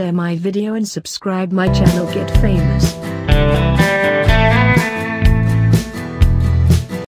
share my video and subscribe my channel. Get famous.